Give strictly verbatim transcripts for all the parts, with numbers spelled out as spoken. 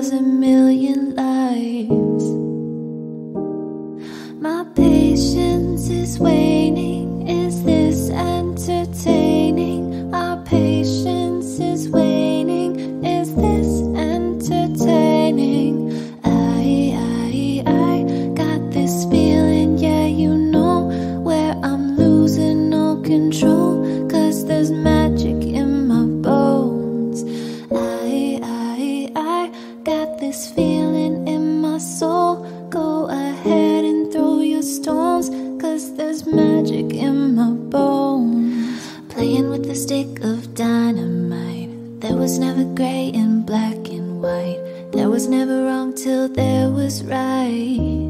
thousand million lives. My patience is waning. Is this entertaining? Our patience is waning. Is this entertaining? I, I, I got this feeling, yeah, you know, where I'm losing all control, 'cause there's magic in my bones. I, I, I got this feeling in my soul. Go ahead and throw your stones, 'cause there's magic in my bones. Playing with a stick of dynamite. There was never gray and black and white. There was never wrong till there was right.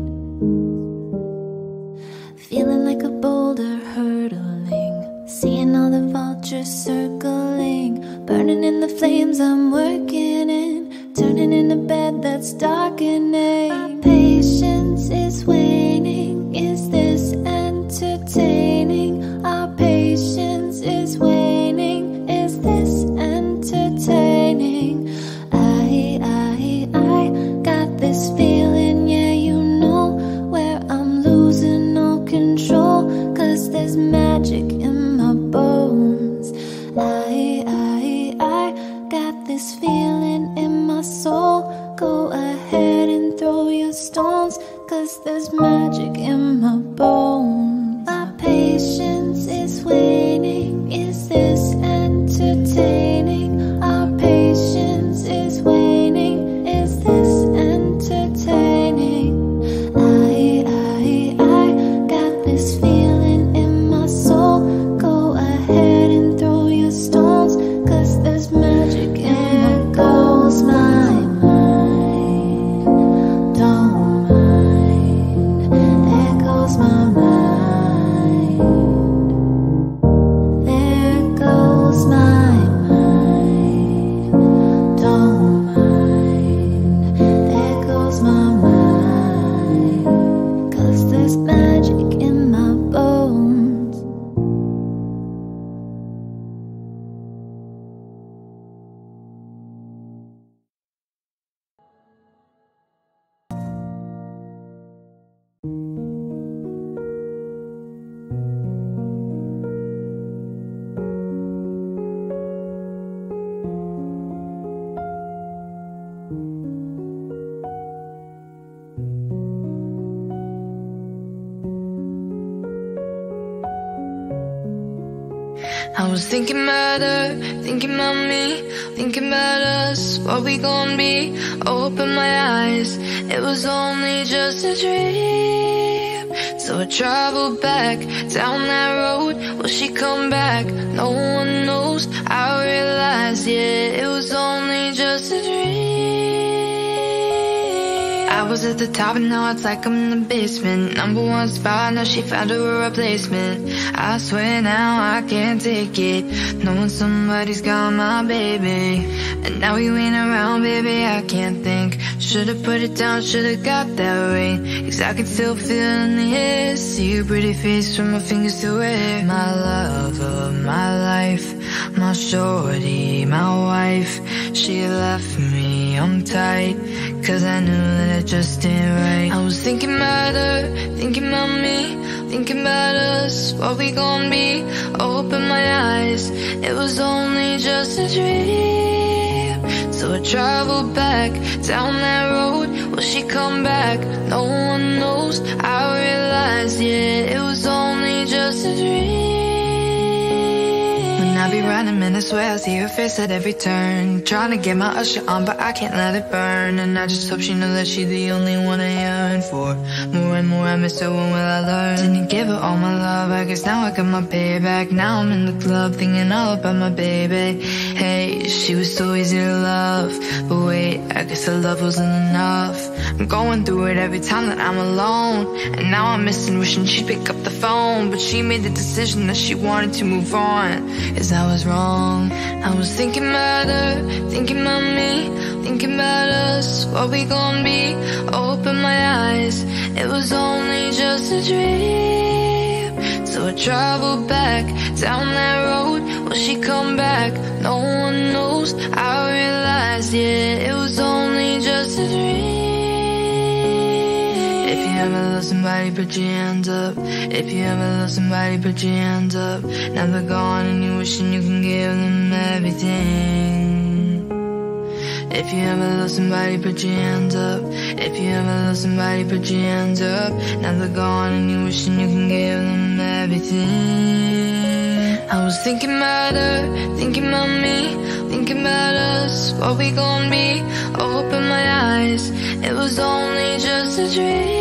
Feeling like a boulder hurtling, seeing all the vultures circling, burning in the flames I'm working in, turning in a bed that's darkening. My patience is waning. Is this entertaining? Our patience is waning. Is this entertaining? I, I, I got this feeling, yeah, you know, where I'm losing all control, 'cause there's magic in my bones. I, I, I got this feeling in my soul. Go ahead and throw your stones, 'cause there's magic in my bones. My patience is waning. Is this entertaining? Our patience is waning. Is this entertaining? I, I, I got this feeling in my soul. Go ahead and throw your stones, 'cause there's magic in my goals. My mind, don't mind. There goes my mind. There goes my mind. Don't mind. There goes my mind. 'Cause there's magic in my bones. I was thinking about her, thinking about me, thinking about us, what we gon' be. I opened my eyes, it was only just a dream. So I traveled back down that road. Will she come back? No one knows. I realized, yeah, it was only just a dream. I was at the top and now it's like I'm in the basement. Number one spot, now she found her replacement. I swear now I can't take it, knowing somebody's got my baby. And now you ain't around, baby, I can't think. Should've put it down, should've got that ring, 'cause I can still feel in the air. See your pretty face from my fingers to her. My love of my life, my shorty, my wife. She left me, I'm tight, 'cause I knew that I just ain't right. I was thinking about her, thinking about me, thinking about us, what we gon' be. I opened my eyes, it was only just a dream. So I traveled back down that road. Will she come back? No one knows. I realized, yeah, it was only just a dream. When I be riding, man, I swear I see her face at every turn. Trying to get my usher on, but I can't let it burn. And I just hope she knows that she's the only one I yearn for. More and more I miss her, when will I learn? Didn't give her all my love, I guess now I got my payback. Now I'm in the club thinking all about my baby. Hey, she was so easy to love, but wait, I guess her love wasn't enough. I'm going through it every time that I'm alone, and now I'm missing, wishing she'd pick up the phone. But she made the decision that she wanted to move on, 'cause I was wrong. I was thinking about her, thinking about me, thinking about us, what we gon' be. I opened my eyes, it was only just a dream. So I traveled back down that road. Will she come back? No one knows. I realized, yeah, it was only just ever love somebody, put your hands up. If you ever love somebody, put your hands up. Now they're gone and you're wishing you can give them everything. If you ever love somebody, put your hands up. If you ever love somebody, put your hands up. Now they're gone and you're wishing you can give them everything. I was thinking about her, thinking about me, thinking about us, what we gon' be. I opened my eyes, it was only just a dream.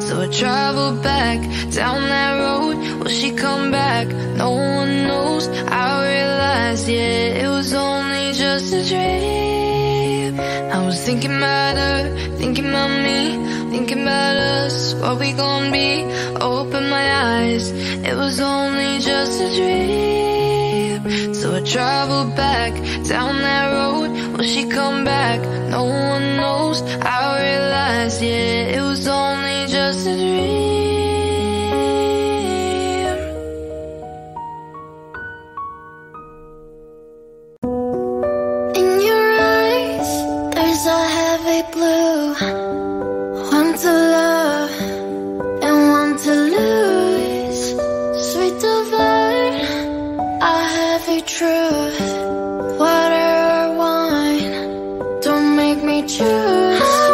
So I traveled back down that road. Will she come back? No one knows. I realized, yeah, it was only just a dream. I was thinking about her, thinking about me, thinking about us, what we gon' be. I opened my eyes, it was only just a dream. So I traveled back down that road. Will she come back? No one knows. I realized, yeah, it was only just a dream. In your eyes, there's a heavy blue. One to love and one to lose. Sweet divine, I have your truth. Water or wine, don't make me choose. I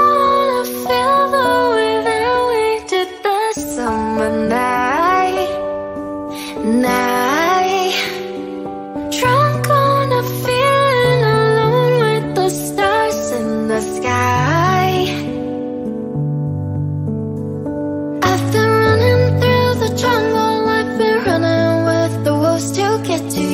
wanna feel the way that we did the summer night. Night, drunk on a feeling alone with the stars in the sky. I've been running through the jungle. I've been running with the wolves to get to you.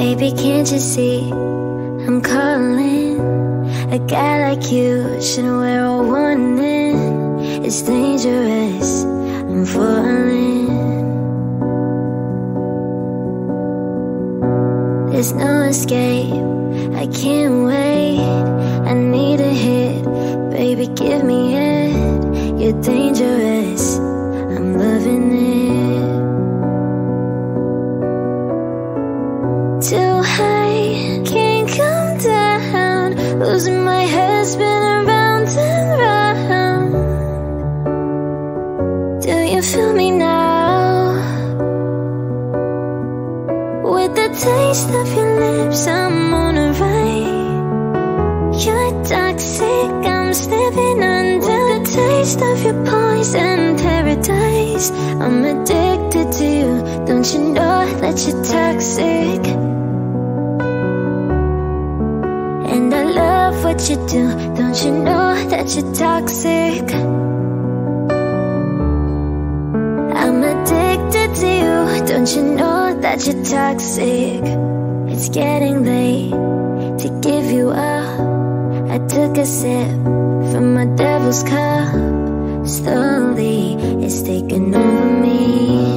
Baby, can't you see I'm calling? A guy like you shouldn't wear a warning. It's dangerous, I'm falling. There's no escape, I can't wait. I need a hit, baby, give me it. You're dangerous, I'm loving it. Too high, can't come down. Losing my head, spinning round and round. Do you feel me now? With the taste of your lips, I'm on a ride. You're toxic, I'm slipping under. With the taste of your poison paradise, I'm addicted to you. Don't you know that you're toxic? And I love what you do. Don't you know that you're toxic? I'm addicted to you. Don't you know that you're toxic? It's getting late to give you up. I took a sip from my devil's cup. Slowly, it's taking over me.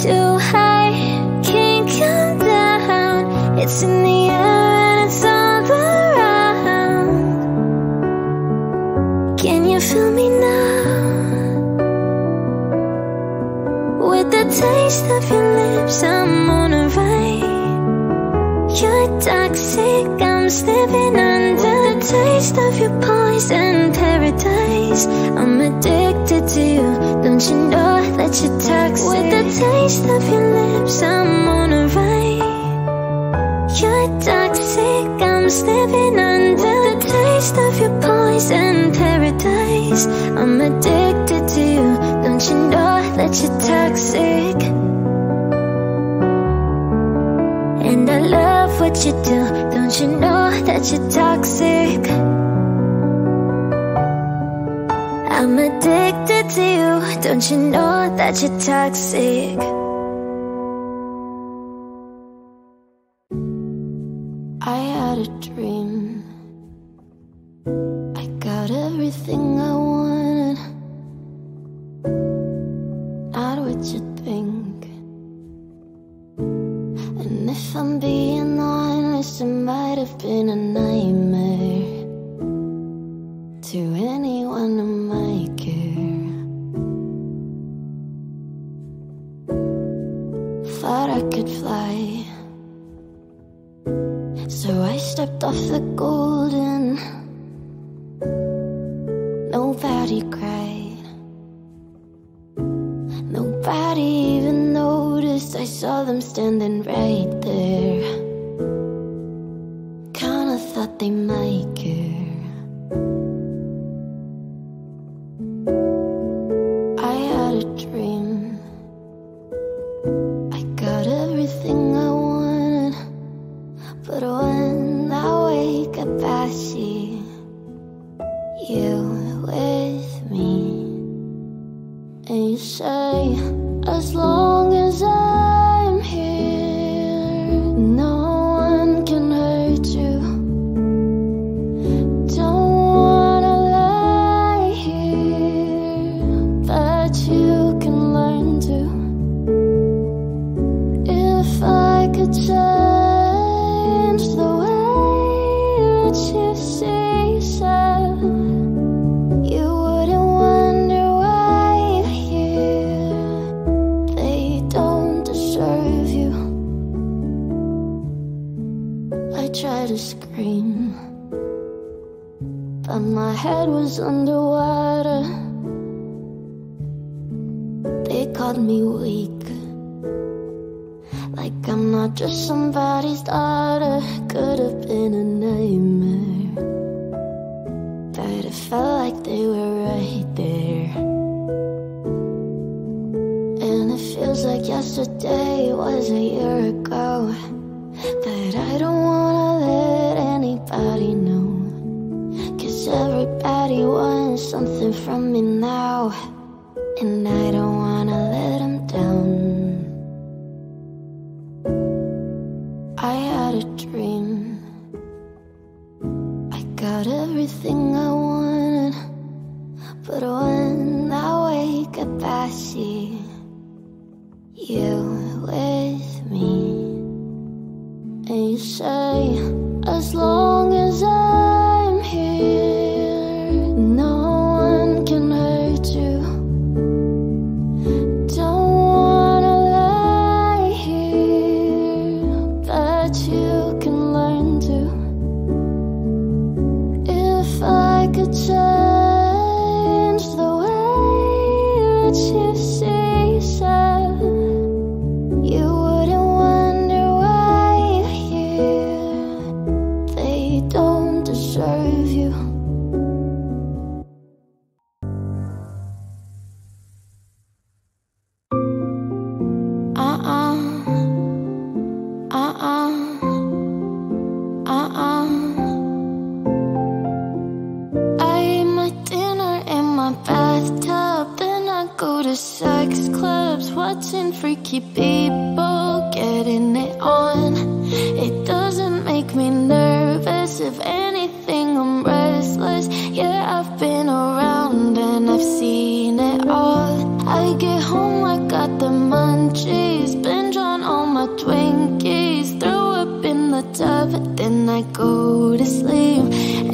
Too high, can't come. It's in the air and it's all around. Can you feel me now? With the taste of your lips, I'm on a ride. You're toxic, I'm slipping under. The taste of your poison paradise, I'm addicted to you. Don't you know that you're toxic? With the taste of your lips, I'm on a ride. You're toxic, I'm slipping under. The taste of your poison paradise, I'm addicted to you. Don't you know that you're toxic? And I love what you do. Don't you know that you're toxic? I'm addicted to you. Don't you know that you're toxic? I had a dream. I got everything I wanted. Not what you think. And if I'm being honest, it might have been a nightmare to anyone of my care. Thought I could fly, so I stepped off the golden. Nobody cried, nobody even noticed. I saw them standing right there, kinda thought they might care. I had a dream, I got everything I wanted. But when I wake up I see you with me, and you say, as long as I'm here, no one can hurt you. Don't wanna lie here, but you can learn to. If I could change the way that you see yourself, to scream, but my head was underwater. They called me weak, like I'm not just somebody's daughter. Could have been a nightmare, but it felt like they were right there. And it feels like yesterday was a year ago, but I don't wanna let anybody know, cause everybody wants something from me now, and I don't wanna let them down. I had a dream, I got everything I wanted. But when I wake up I see you with me, and you say, as long as I'm here, no one can hurt you. Don't wanna lie here, but you can learn to. If I could change the way that you see yourself, you wouldn't wonder why. Serve you. Uh-uh, uh-uh, uh-uh. I eat my dinner in my bathtub, then I go to sex clubs, watching freaky people getting it on. It doesn't make me nervous, if anything I'm restless. Yeah, I've been around and I've seen it all. I get home, I got the munchies, binge on all my Twinkies, throw up in the tub, then I go to sleep.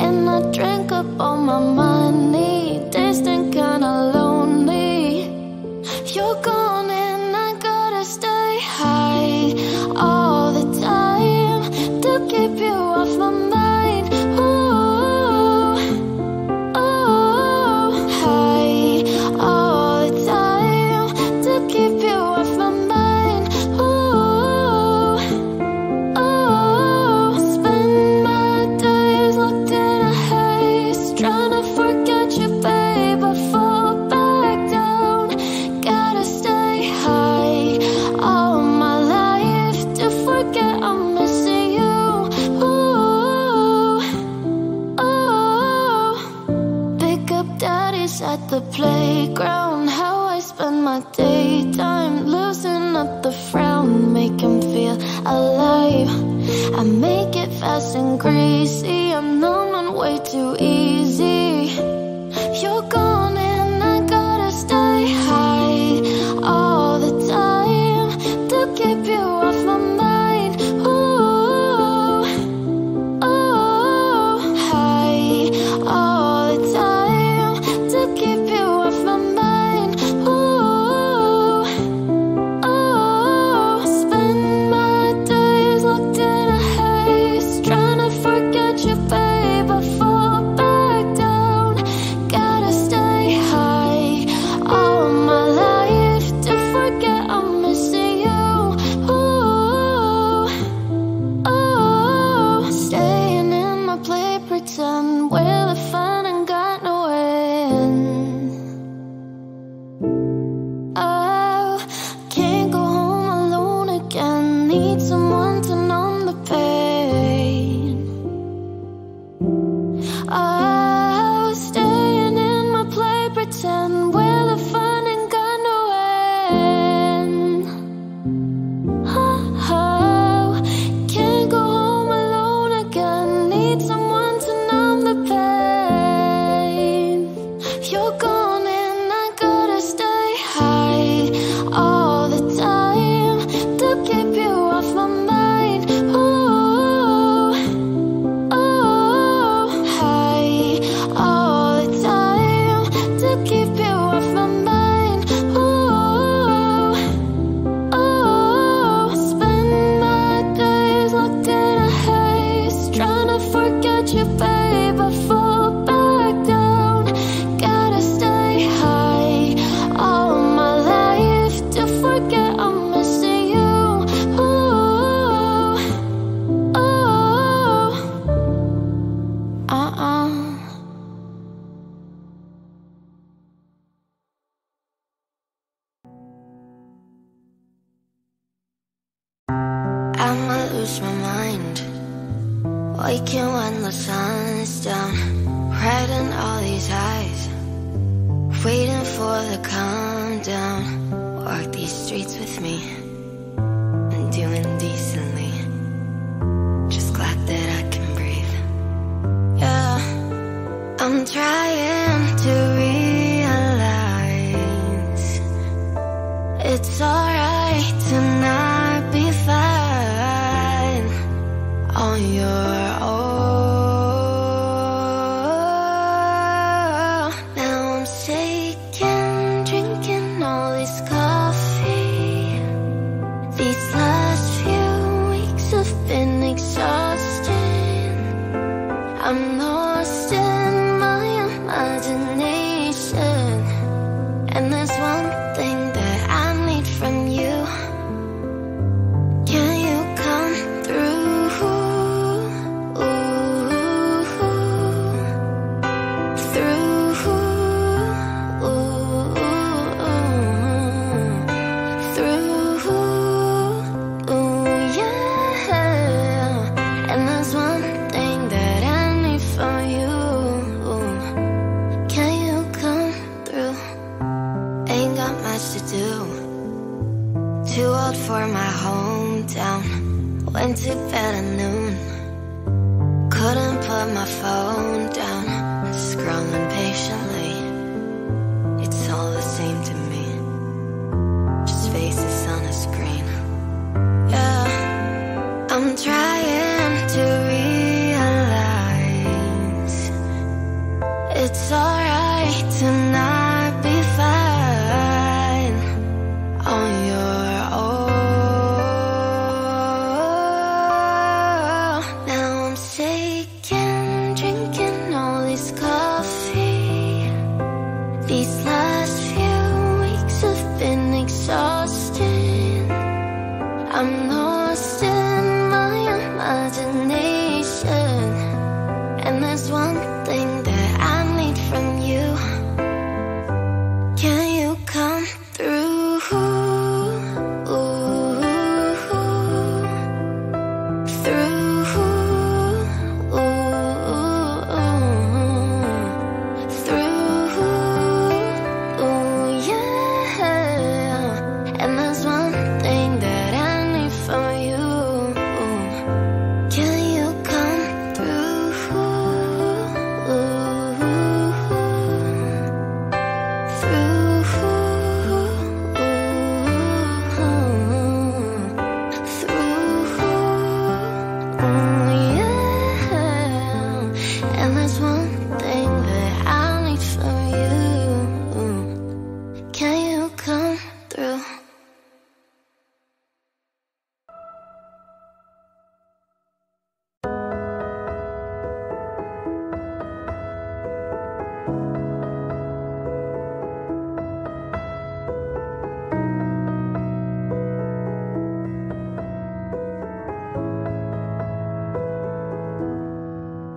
And I drank up all my money, tasting kinda lonely. You're gone and I gotta stay high all the time. the playground, how I spend my daytime, loosen up the frown, make him feel alive. I make it fast and greasy, I'm numb and way too easy. You're gone and I gotta stay high all the time to keep you off my mind. I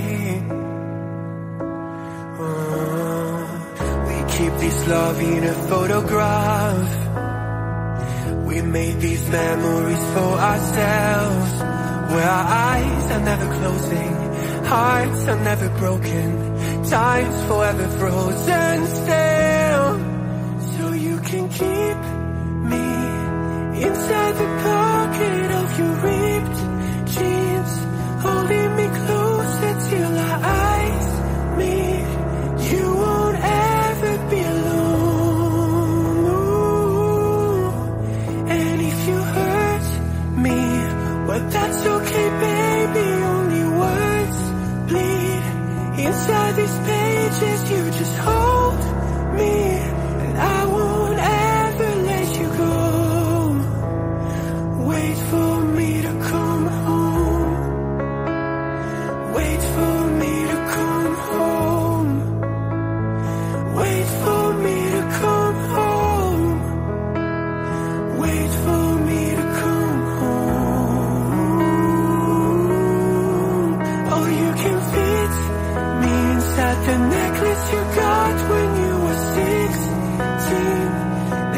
Keep this love in a photograph. We made these memories for ourselves, where our eyes are never closing, hearts are never broken, time's forever frozen still. So you can keep me inside the pocket of your ripped jeans, holding me closer till our eyes meet. You won't ever be alone, ooh. And if you hurt me, well, that's okay, baby. Only words bleed inside these pages. You just hold me, and I won't ever let you go. Wait for me to come home. Wait for me to come home. Wait for me to come home. Wait for me to come home. Oh, you can fit me inside the necklace you got when you were sixteen,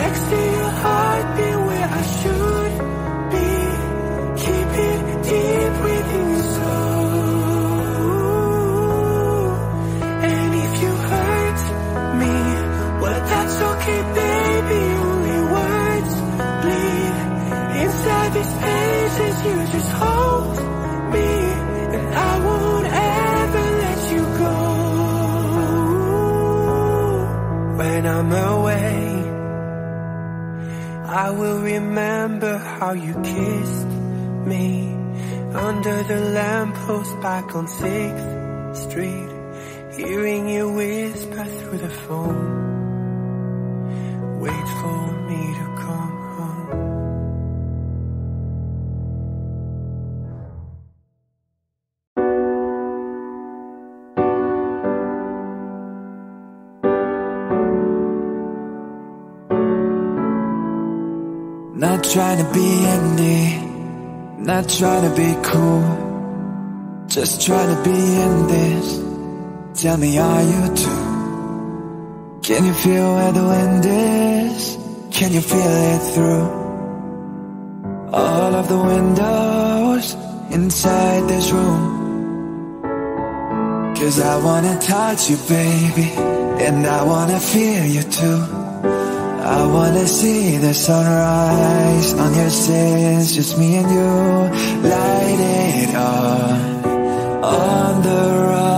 next to your heartbeat where I should be. Keep it deep within your soul. And if you hurt me, well, that's okay, baby. Only words bleed inside these pages. You just hold me, and I won't ever let you go. When I'm away, I will remember how you kissed me under the lamppost back on sixth street. Hearing you whisper through the phone, wait for me to come home. Not trying to be indie, not trying to be cool, just trying to be in this. Tell me, are you too? Can you feel where the wind is? Can you feel it through all of the windows inside this room? Cause I wanna touch you, baby, and I wanna feel you too. I wanna see the sunrise on your sins, just me and you. Light it on, on the run.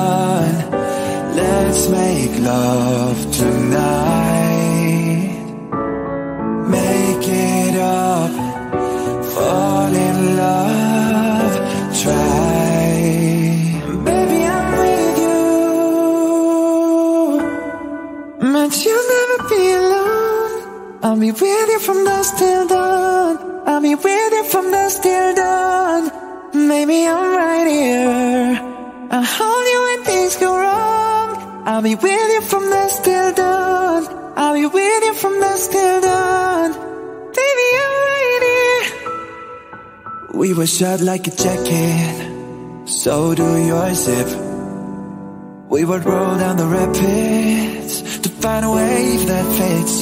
Let's make love tonight. Make it up, fall in love. me with you from dusk till dawn. Maybe I'm right here, I'll hold you when things go wrong. I'll be with you from dusk till dawn. I'll be with you from dusk till dawn. Baby, I'm right here. We were shot like a jacket, so do your zip. We would roll down the rapids to find a wave that fits.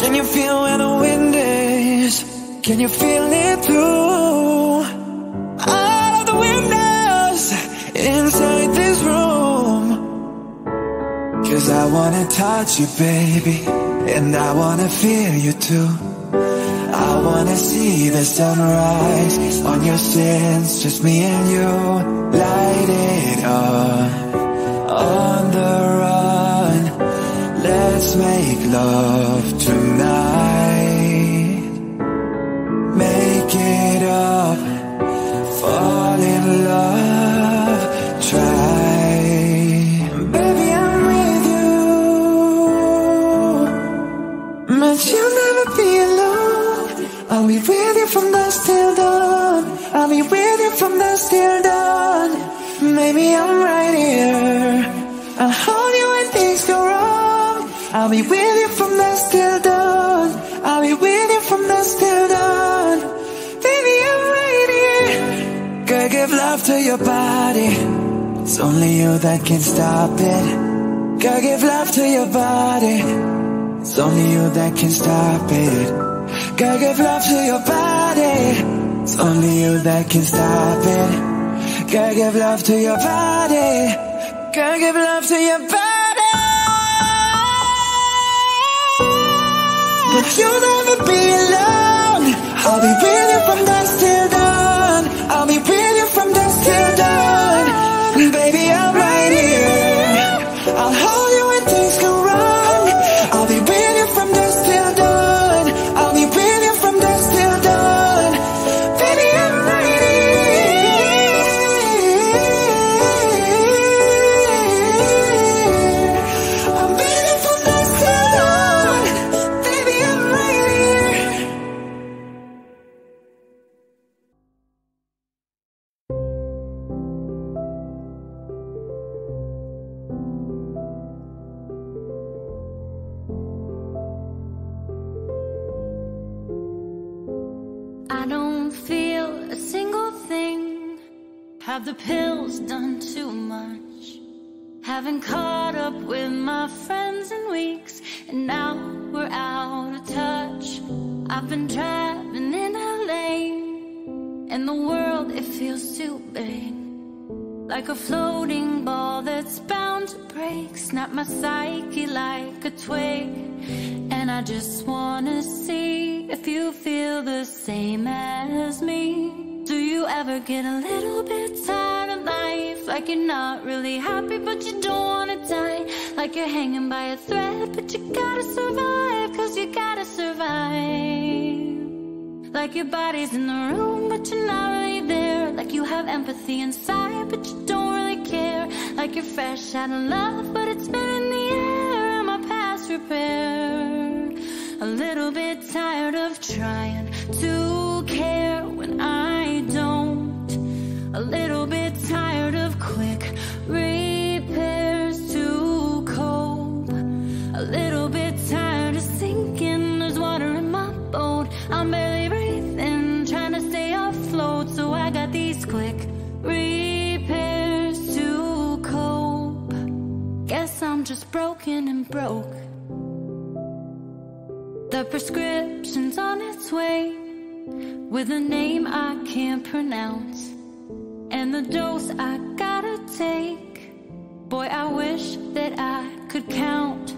Can you feel where the wind is? Can you feel it through? Out of the windows, inside this room. Cause I wanna touch you, baby, and I wanna feel you too. I wanna see the sunrise on your sins, just me and you. Light it up. On the run, let's make love tonight. Make it up, fall in love, try. Baby, I'm with you, but you'll never be alone. I'll be with you from dusk till dawn. I'll be with you from dusk till dawn. Maybe I'm right here, I'll hold you when things go wrong. I'll be with you from dusk till dawn. I'll be with you from dusk till dawn. Baby, I'm right here. Girl, give love to your body, it's only you that can stop it. Girl, give love to your body, it's only you that can stop it. Girl, give love to your body, it's only you that can stop it. Girl, give love to your body. Girl, give love to your body. But you'll never be alone. I'll be with you from dusk till dawn. I'll be with you from dusk till dawn. Baby, I'm right here, I'll hold you when things go wrong. I'll be with you from dusk till dawn. I'll be with you from dusk till dawn. Baby, I'm right here. Have the pills done too much? Haven't caught up with my friends in weeks, and now we're out of touch. I've been driving in L A, and the world, it feels too big, like a floating ball that's bound to break. Snap my psyche like a twig, and I just wanna see if you feel the same as me. Do you ever get a little bit tired of life? Like you're not really happy, but you don't wanna die. Like you're hanging by a thread, but you gotta survive, cause you gotta survive. Like your body's in the room, but you're not really there. Like you have empathy inside, but you don't really care. Like you're fresh out of love, but it's been in the air, and my past repair. A little bit tired of trying to care when I a little bit tired of quick repairs to cope. A little bit tired of sinking, there's water in my boat. I'm barely breathing, trying to stay afloat. So I got these quick repairs to cope. Guess I'm just broken and broke. The prescription's on its way, with a name I can't pronounce, and the dose I gotta take. Boy, I wish that I could count,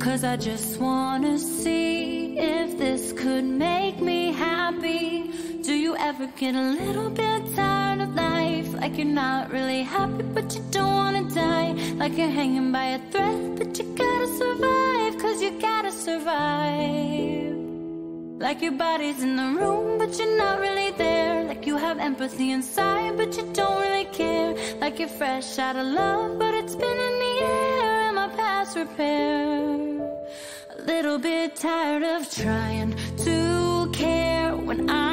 cause I just wanna see if this could make me happy. Do you ever get a little bit tired of life? Like you're not really happy, but you don't wanna die. Like you're hanging by a thread, but you gotta survive, cause you gotta survive. Like your body's in the room, but you're not really there. Like you have empathy inside, but you don't really care. Like you're fresh out of love, but it's been in the air, and my past repair. A little bit tired of trying to care when I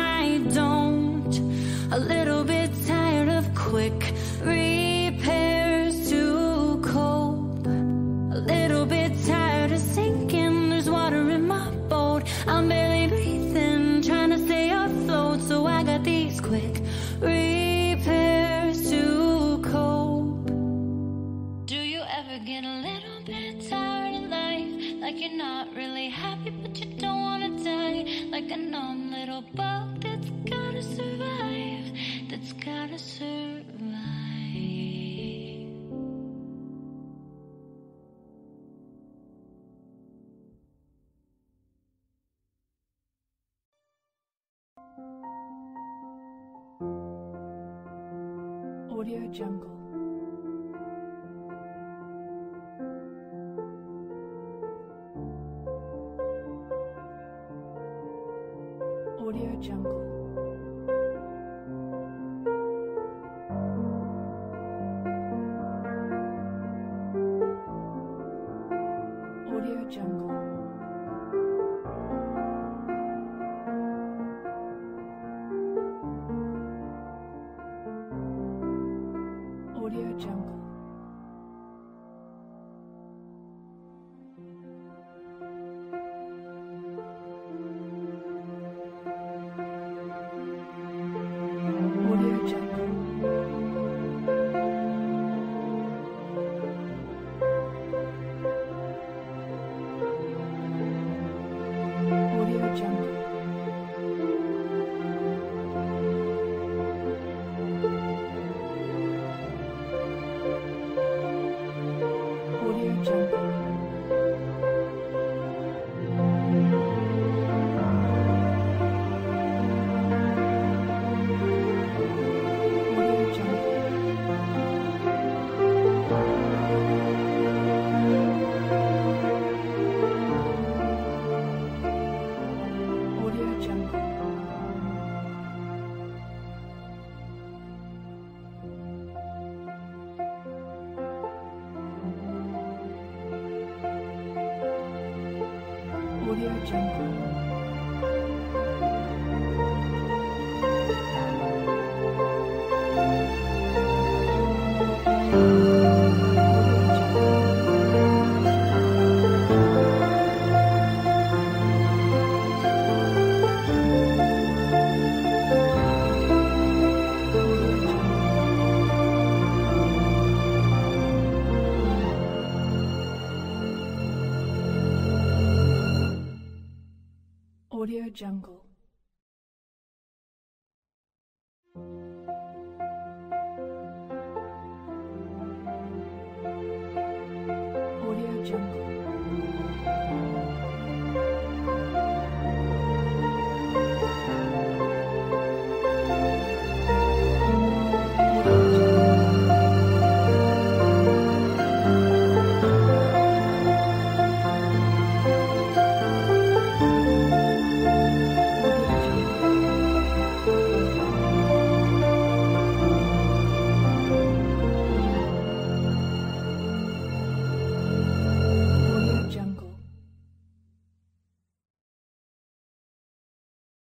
little bug that's gotta survive, that's gotta survive. Audio Jungle. Audio Jungle. Audio Jungle. Audio Jungle. Audio Jungle. Audio Jungle. Audio Jungle.